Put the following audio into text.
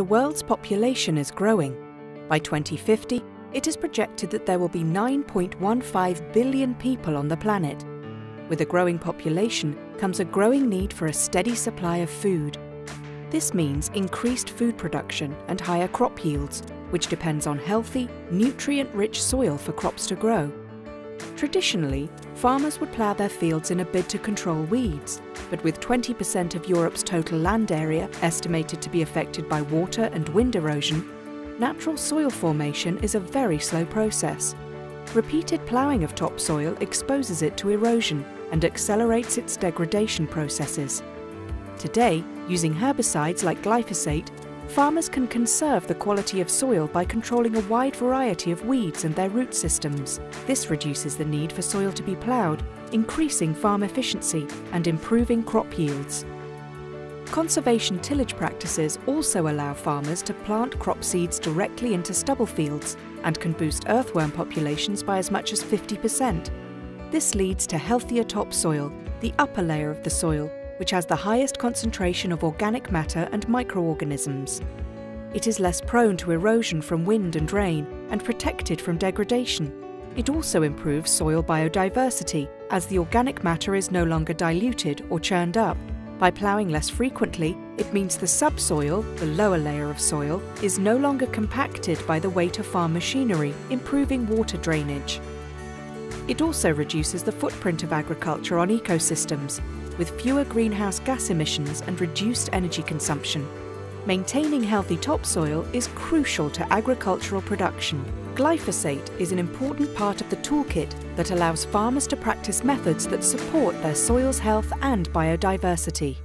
the world's population is growing. By 2050, it is projected that there will be 9.15 billion people on the planet. With a growing population comes a growing need for a steady supply of food. This means increased food production and higher crop yields, which depends on healthy, nutrient-rich soil for crops to grow. Traditionally, farmers would plough their fields in a bid to control weeds, but with 20% of Europe's total land area estimated to be affected by water and wind erosion, natural soil formation is a very slow process. Repeated ploughing of topsoil exposes it to erosion and accelerates its degradation processes. Today, using herbicides like glyphosate, farmers can conserve the quality of soil by controlling a wide variety of weeds and their root systems. This reduces the need for soil to be ploughed, increasing farm efficiency and improving crop yields. Conservation tillage practices also allow farmers to plant crop seeds directly into stubble fields and can boost earthworm populations by as much as 50%. This leads to healthier topsoil, the upper layer of the soil, which has the highest concentration of organic matter and microorganisms. It is less prone to erosion from wind and rain and protected from degradation. It also improves soil biodiversity, as the organic matter is no longer diluted or churned up. By ploughing less frequently, it means the subsoil, the lower layer of soil, is no longer compacted by the weight of farm machinery, improving water drainage. It also reduces the footprint of agriculture on ecosystems, with fewer greenhouse gas emissions and reduced energy consumption. Maintaining healthy topsoil is crucial to agricultural production. Glyphosate is an important part of the toolkit that allows farmers to practice methods that support their soil's health and biodiversity.